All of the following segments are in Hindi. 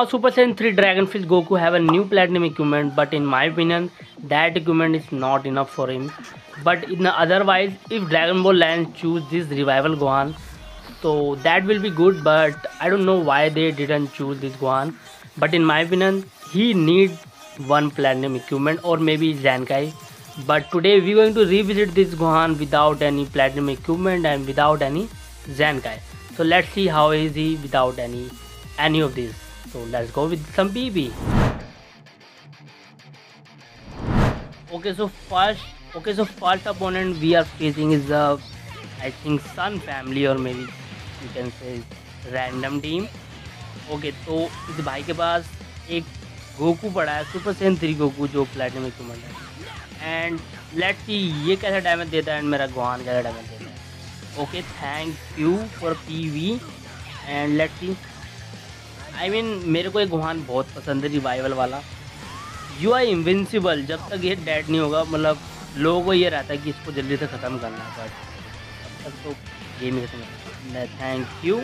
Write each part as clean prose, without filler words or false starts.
Now Super Saiyan 3 Dragon Fist Goku have a new Platinum Equipment, but in my opinion that equipment is not enough for him. But in otherwise, if Dragon Ball Land choose this Revival Gohan, so that will be good, but I don't know why they didn't choose this Gohan. But in my opinion, he needs one Platinum Equipment or maybe Zankai. But today we are going to revisit this Gohan without any Platinum Equipment and without any Zankai. So let's see how is he without any of this. So let's go with some PB. Okay, so first opponent we are facing is the, I think, Sun Family or maybe you can say random team. Okay, तो इस भाई के पास एक गोकू पड़ा है, सुपर सैयन 3 गोकू जो प्लैटिनम इक्विपमेंट है, एंड लेट्स सी ये कैसा डैमेज देता है एंड मेरा गोहान कैसा डैमेज देता है. Okay, thank you for PV and let's see. I mean मेरे को ये गोहान बहुत पसंद है, रिवाइवल वाला. यू आर इन्विंसिबल, जब तक ये डेड नहीं होगा, मतलब लोगों को ये रहता है कि इसको जल्दी से ख़त्म करना है, बट तब तो गेम खत्म. Thank you.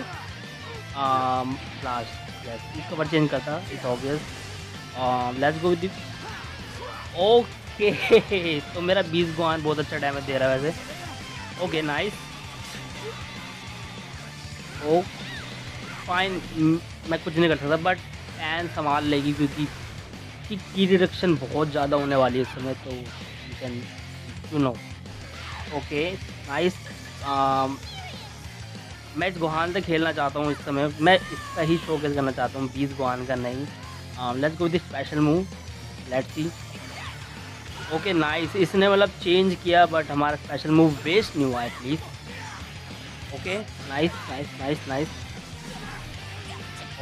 लास्ट इसको पर चेंज करता, it's obvious. Let's go with. Okay, तो मेरा 20 गोहान बहुत अच्छा डैमेज दे रहा है वैसे. Okay nice. ओ फाइन, मैं कुछ नहीं कर सकता, बट फैन संभाल लेगी क्योंकि की रिडक्शन बहुत ज़्यादा होने वाली है इस समय, तो you can you know. Okay nice. मैं इस गोहान से खेलना चाहता हूँ इस समय, मैं इसका ही शोकेस करना चाहता हूँ, 20 गोहान का नहीं. Let's go this special move, let's see. Okay nice, इसने मतलब चेंज किया बट हमारा स्पेशल मूव वेस्ट नहीं हुआ at least. Okay nice nice nice nice.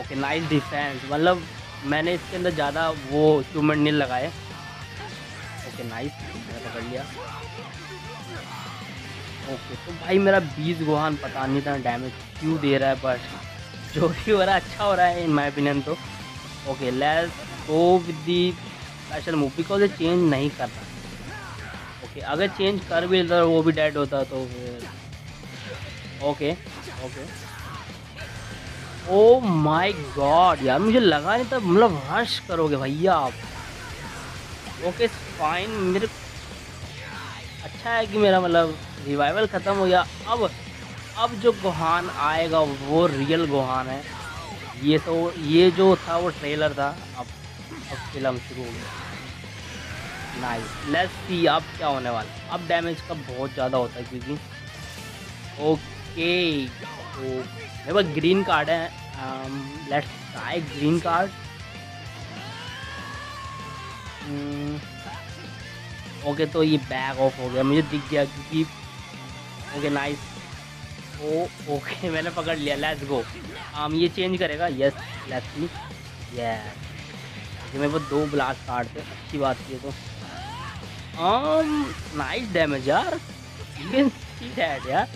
Okay nice defence, मतलब मैंने इसके अंदर ज़्यादा वो इक्विपमेंट नहीं लगाए. ओके नाइस, मैंने पकड़ लिया. ओके, तो भाई मेरा 20 गोहान पता नहीं था डैमेज क्यों दे रहा है, बट जो भी हो रहा है अच्छा हो रहा है इन माई ओपिनियन तो. Okay let's go with the special move because ये चेंज नहीं करता. ओके, अगर चेंज कर भी लेता वो भी डेड होता तो फिर. Okay okay. Oh my God यार, मुझे लगा नहीं था मतलब हर्ष करोगे भैया आप. ओके फाइन, मेरे अच्छा है कि मेरा मतलब रिवाइवल ख़त्म हो गया. अब जो गोहान आएगा वो रियल गोहान है. ये जो था वो ट्रेलर था, अब फिल्म शुरू हो गई. नाइस, लेट्स सी अब क्या होने वाला. अब डैमेज का बहुत ज़्यादा होता है क्योंकि. ओके, तो मेरे पास ग्रीन कार्ड है, let's try green card. Okay, तो ये बैक ऑफ हो गया, मुझे दिख गया क्योंकि. Okay nice. ओके मैंने पकड़ लिया. Let's go. ये चेंज करेगा. Yes let's see. यस, मेरे पास 2 ब्लास्ट कार्ड थे, अच्छी बात ये तो. नाइस डैमेज यार, यू कैन सी दैट यार.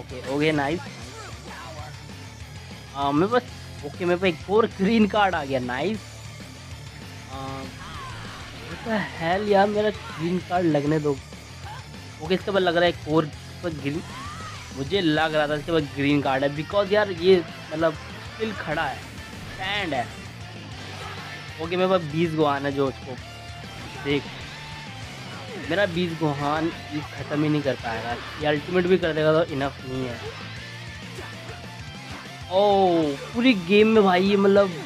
Okay okay nice. मेरे पास ओके मेरे पास एक और ग्रीन कार्ड आ गया. नाइस. हेल यार, मेरा ग्रीन कार्ड लगने दो. ओके, इसके बाद लग रहा है एक और ग्रीन, मुझे लग रहा था इसके बाद ग्रीन कार्ड है बिकॉज यार ये मतलब स्टिल खड़ा है, स्टैंड है. ओके, मेरे पास 20 गोहान है जो उसको देख. मेरा 20 गोहान ये ख़त्म ही नहीं कर पाएगा, ये अल्टीमेट भी कर देगा तो इनफ नहीं है. ओ पूरी गेम में भाई ये मतलब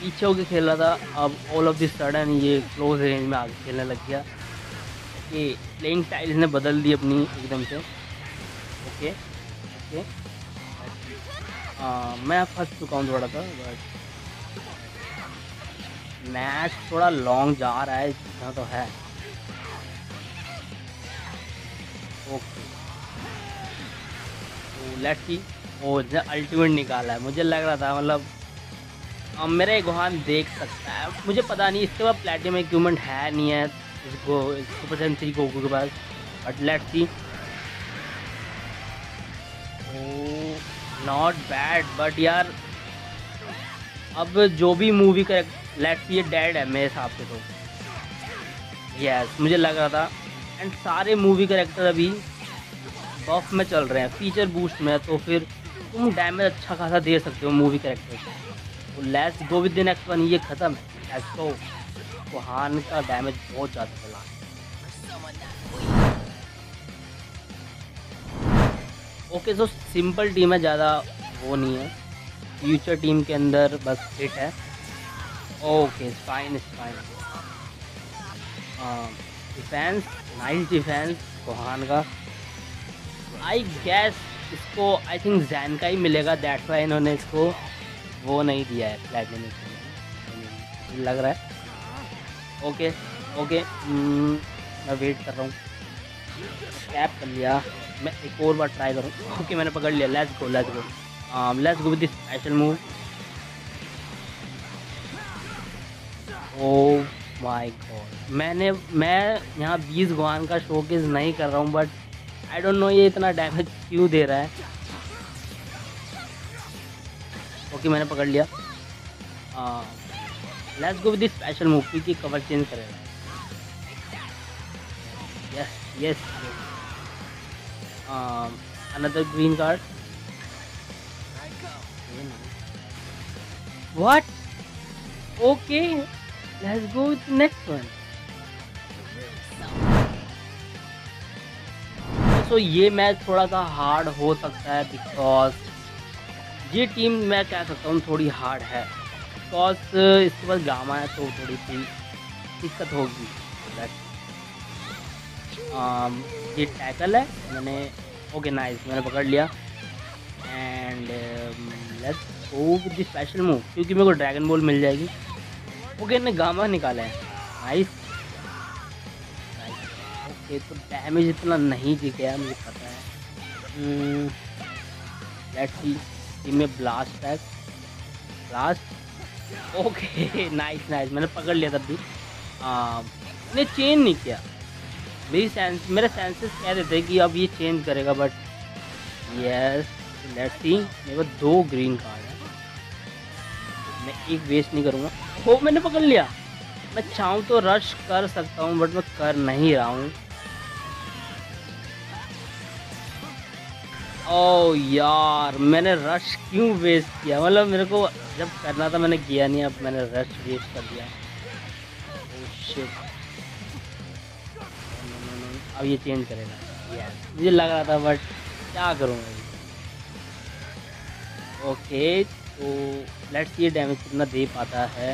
पीछे होकर खेल रहा था, अब ऑल ऑफ द सडन ये क्लोज रेंज में आगे खेलने लग गया. ओके, प्लेइंग स्टाइल इसने बदल दी अपनी एकदम से. ओके ओके, मैं फंस चुका हूँ थोड़ा सा, बट मैच थोड़ा लॉन्ग जा रहा है इतना तो है. ओके, तो लेट्स सी. ओ अल्टीमेट निकाला है, मुझे लग रहा था मतलब मेरा एक गोहान देख सकता है, मुझे पता नहीं इसके बाद प्लेटिनम इक्विपमेंट है नहीं है इसको सुपर सैयन 3 गोकू के पास, but let's see. Not bad, but यार अब जो भी मूवी का लेट्स सी ये डेड है मेरे हिसाब से तो. यस, मुझे लग रहा था. एंड सारे मूवी कैरेक्टर अभी बफ में चल रहे हैं, फीचर बूस्ट में, तो फिर तुम डैमेज अच्छा खासा दे सकते हो मूवी कैरेक्टर को. Let's go with the next one. ये खत्म है, लेट्स गो। गोहान का डैमेज बहुत ज़्यादा चला। ओके सो सिंपल टीम है, ज़्यादा वो नहीं है। फ्यूचर टीम के अंदर बस हिट है। Okay fine fine. Defence nice defence Gohan का। आई गैस इसको आई थिंक ज़ैनकाई मिलेगा, दैट्स वाई इन्होंने इसको वो नहीं दिया है प्लैटिनम इक्विपमेंट लग रहा है। ओके ओके मैं वेट कर रहा हूँ। कैप कर लिया, मैं एक और बार ट्राई करूँ। ओके मैंने पकड़ लिया, let's go let's go let's go with this special move. Oh my God मैं यहाँ 20 गोहान का शोकेस नहीं कर रहा हूँ, बट आई डोंट नो ये इतना डैमेज क्यों दे रहा है। ओके मैंने पकड़ लिया। Let's go with this special move क्योंकि कवर चेंज करेगा। Yes yes another green card. What? Okay let's go with next one. So ये मैच थोड़ा सा हार्ड हो सकता है बिकॉज ये टीम मैं कह सकता हूँ थोड़ी हार्ड है, बिकॉज इसके पास गामा है तो थोड़ी सी दिक्कत होगी। ये टैकल है, मैंने ओके नाइस मैंने पकड़ लिया। And let's go with the special move क्योंकि मेरे को ड्रैगन बॉल मिल जाएगी। ओके ने गामा निकाला है, नाइस नाइस। ओके तो डैमेज इतना नहीं दिखाया, मुझे पता है। लेट्स सी में ब्लास्ट है, ब्लास्ट। ओके नाइस नाइस मैंने पकड़ लिया। तब भी मैंने चेंज नहीं किया, मेरे सेंसेस कह रहे थे कि अब ये चेंज करेगा, बट यस लेट्स सी। मेरे पास 2 ग्रीन कार्ड है, मैं एक वेस्ट नहीं करूँगा। हो मैंने पकड़ लिया। मैं चाहूँ तो रश कर सकता हूँ बट मैं कर नहीं रहा हूँ। ओ यार मैंने रश क्यों वेस्ट किया, मतलब मेरे को जब करना था मैंने किया नहीं, अब मैंने रश वेस्ट कर दिया। ओह शिट अब ये चेंज करेगा यार, मुझे लग रहा था बट क्या करूँगा। ओके तो लेट्स ये डैमेज कितना दे पाता है।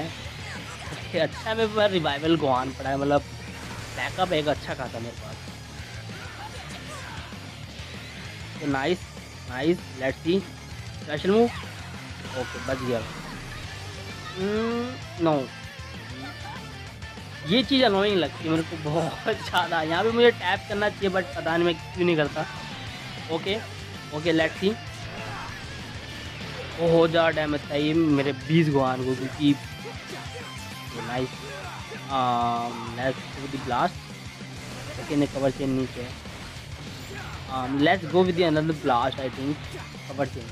अच्छा मेरे पास रिवाइवल गोहान पड़ा है, मतलब बैकअप एक अच्छा खाता मेरे पास। Nice nice let's see special move. Okay बच गया। नो ये चीज़ अनोइंग लगती है मेरे को बहुत ज़्यादा। यहाँ पे मुझे टैप करना चाहिए बट पता नहीं मैं क्यों नहीं करता। Okay okay let's see. वो हो जा डैमेज था ये मेरे 20 गोहान को क्योंकि नाइस। Let's blast. ओके ने कवर चेंज नहीं किया। Let's go with another blast. I think cover change,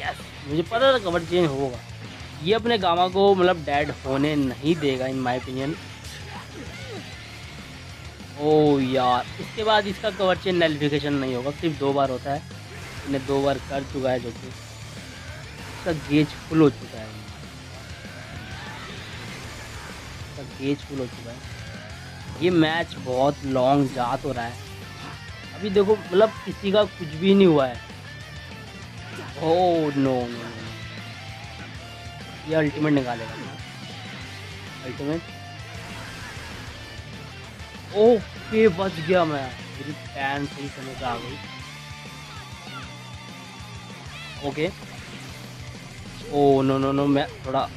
yes मुझे पता था कवर चेंज होगा। ये अपने गामा को मतलब डेड होने नहीं देगा इन माय ओपिनियन। ओह यार इसके बाद इसका कवर चेंज नैलिफिकेशन नहीं होगा, सिर्फ 2 बार होता है। इन्हें 2 बार कर चुका है जो कि इसका गेज फुल हो चुका है, इसका गेज फुल हो चुका है। ये मैच बहुत लॉन्ग जात हो रहा है अभी, देखो मतलब किसी का कुछ भी नहीं हुआ है। ओह नो नो ये अल्टीमेट निकालेगा, अल्टीमेट। ओके बच गया मैं, मेरी पैन सही समय पर आ गई। Okay oh no no no मैं थोड़ा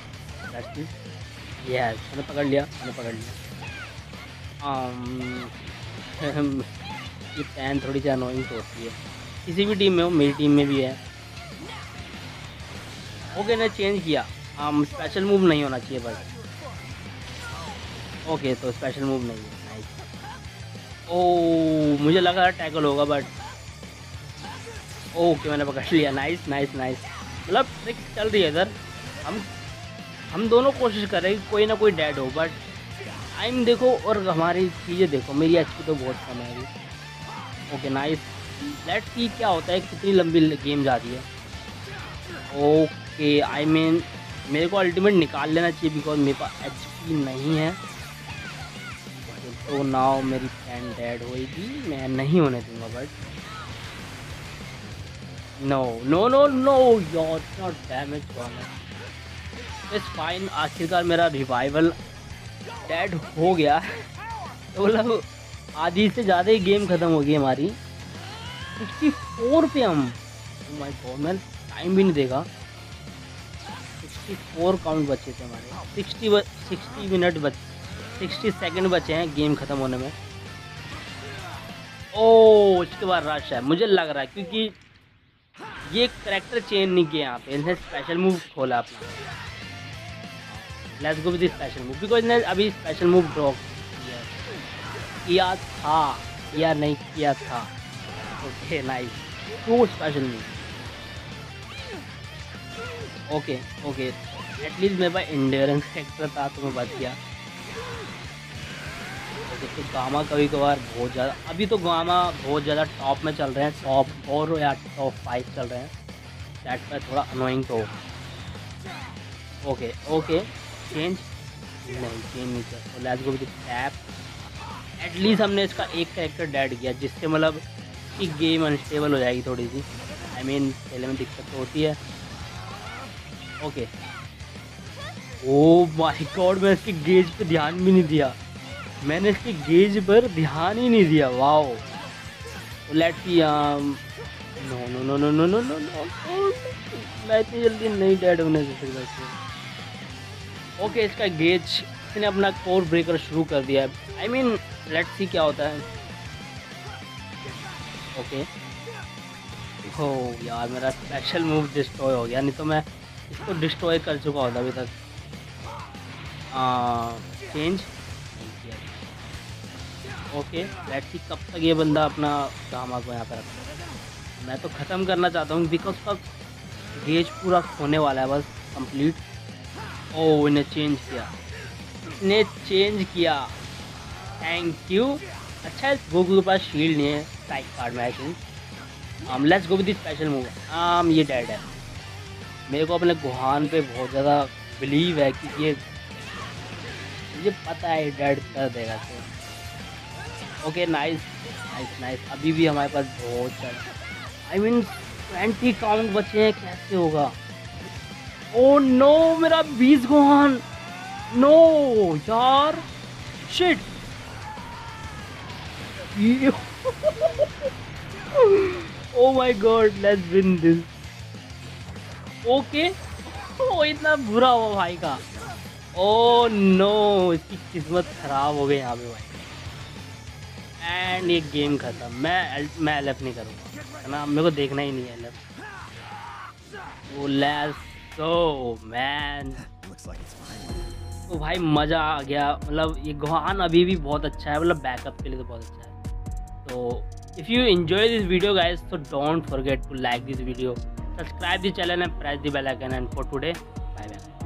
यस मैंने पकड़ लिया, मैंने पकड़ लिया। ये पैन थोड़ी सी अनोइंग होती है किसी भी टीम में हो, मेरी टीम में भी है। ओके ने चेंज किया। स्पेशल मूव नहीं होना चाहिए बस। ओके तो स्पेशल मूव नहीं है, नाइस। ओह मुझे लगा टैकल होगा बट ओके मैंने पकड़ लिया, नाइस नाइस नाइस। मतलब ट्रिक्स चल रही है इधर, हम दोनों कोशिश कर रहे हैं कि कोई ना कोई डेड हो, बट टाइम देखो और हमारी चीज़ें देखो। मेरी एचपी तो बहुत कम है अभी। ओके नाइस लेट्स सी क्या होता है, कितनी लंबी गेम जाती है। ओके आई मीन मेरे को अल्टीमेट निकाल लेना चाहिए बिकॉज मेरे पास एचपी नहीं है। तो नाउ मेरी फ्रेंड डेड होगी, मैं नहीं होने दूंगा but no no no no your not damage gone. It's fine, आखिरकार मेरा रिवाइवल डेड हो गया। तो मतलब आधी से ज़्यादा ही गेम ख़त्म हो गई हमारी। 64 पे हम, ओ माय गॉड मैंने टाइम भी नहीं देखा। 64 काउंट बचे थे हमारे, 60 मिनट बचे, 60 सेकंड बचे हैं गेम ख़त्म होने में। ओह इसके बाद रश है मुझे लग रहा है, क्योंकि ये करैक्टर चेंज नहीं किया यहाँ पे, इनसे स्पेशल मूव खोला अपना। Let's go with special move because ने अभी स्पेशल मूव ड्रॉ किया था या नहीं किया था। Okay nice, two special move. Okay okay at least मेरे पास एंड्योरेंस करैक्टर था तो मैं बच गया। देखिए गामा कभी कभार बहुत ज़्यादा, अभी तो गामा बहुत ज़्यादा टॉप में चल रहे हैं, टॉप 4 या टॉप 5 चल रहे हैं। चैट पर थोड़ा अनोइंग तो हो। ओके ओके चेंज नहीं कर। Let's go with tap. At least हमने इसका एक कैरेक्टर डेड किया, जिससे मतलब कि गेम अनस्टेबल हो जाएगी थोड़ी सी। आई मीन पहले में दिक्कत तो होती है। ओके ओह माय गॉड मैं इसके गेज पे ध्यान भी नहीं दिया, मैंने इसके गेज पर ध्यान ही नहीं दिया। Wow let's see. No no no no no no no no, मैं इतनी जल्दी नहीं डेड होने से फिर बस। ओके इसका गेज, इसने अपना कोर ब्रेकर शुरू कर दिया है। आई मीन लेट्स सी क्या होता है। ओके हो यार मेरा स्पेशल मूव डिस्ट्रॉय हो गया, नहीं तो मैं इसको डिस्ट्रॉय कर चुका होता अभी तक। चेंज। ओके लेट्स सी कब तक ये बंदा अपना गामा को यहाँ पर रखता है। मैं तो ख़त्म करना चाहता हूँ बिकॉज तक गेज पूरा होने वाला है बस कंप्लीट। ओह इन्हें चेंज किया, इसने चेंज किया, थैंक यू। अच्छा इस गोकू के पास शील्ड नहीं है साइड कार्ड में। I think let's go with special move. ये डेड है। मेरे को अपने गोहान पे बहुत ज़्यादा बिलीव है कि ये मुझे पता है डेड कर देगा। Okay nice nice nice. अभी भी हमारे पास बहुत सारे, आई मीन 20 काउंट बचे हैं, कैसे होगा। ओ नो मेरा 20 गोहान। नो यार shit. Oh my God let's win this. Okay oh इतना बुरा हुआ भाई का। ओ नो इसकी किस्मत ख़राब हो गई यहाँ पे भाई। एंड ये गेम ख़त्म। मैं एलएफ नहीं करूँगा है ना, मेरे को देखना ही नहीं है LF. Oh let's go man. तो भाई मज़ा आ गया, मतलब ये गोहान अभी भी बहुत अच्छा है, मतलब बैकअप के लिए तो बहुत अच्छा है। तो if you enjoy this video guys तो don't forget to like this video, subscribe the channel and press the bell icon. And for today bye bye.